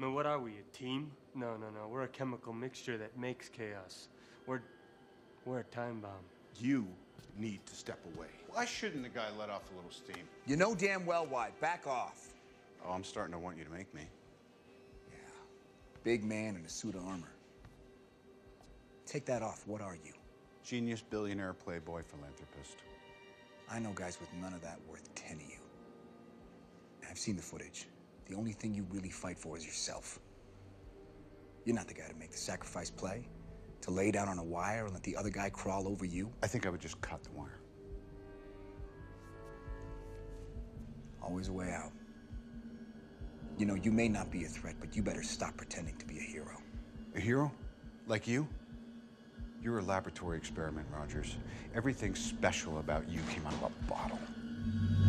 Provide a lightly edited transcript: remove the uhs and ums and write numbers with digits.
I mean, what are we, a team? No, we're a chemical mixture that makes chaos. We're a time bomb. You need to step away. Why shouldn't the guy let off a little steam? You know damn well why. Back off. Oh, I'm starting to want you to make me. Yeah. Big man in a suit of armor. Take that off. What are you? Genius, billionaire, playboy, philanthropist. I know guys with none of that worth 10 of you. I've seen the footage. The only thing you really fight for is yourself. You're not the guy to make the sacrifice play, to lay down on a wire and let the other guy crawl over you. I think I would just cut the wire. Always a way out. You know, you may not be a threat, but you better stop pretending to be a hero. A hero? Like you? You're a laboratory experiment, Rogers. Everything special about you came out of a bottle.